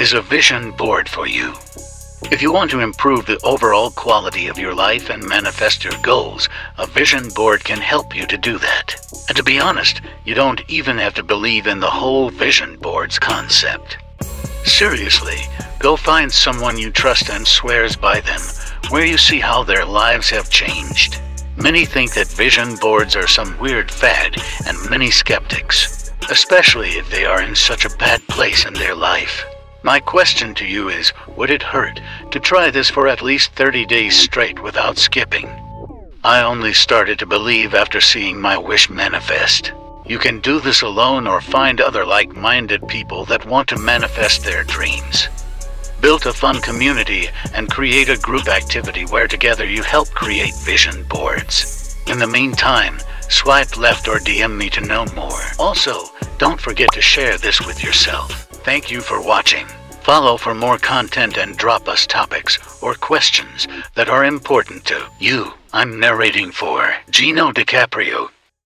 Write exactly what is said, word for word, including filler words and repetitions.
is a vision board for you. If you want to improve the overall quality of your life and manifest your goals, a vision board can help you to do that. And to be honest, you don't even have to believe in the whole vision board's concept. Seriously, go find someone you trust and swears by them, where you see how their lives have changed. Many think that vision boards are some weird fad, and many skeptics, especially if they are in such a bad place in their life. My question to you is, would it hurt to try this for at least thirty days straight without skipping? I only started to believe after seeing my wish manifest. You can do this alone or find other like-minded people that want to manifest their dreams. Build a fun community and create a group activity where together you help create vision boards. In the meantime, swipe left or D M me to know more. Also, don't forget to share this with yourself. Thank you for watching. Follow for more content and drop us topics or questions that are important to you. I'm narrating for Gino DiCaprio.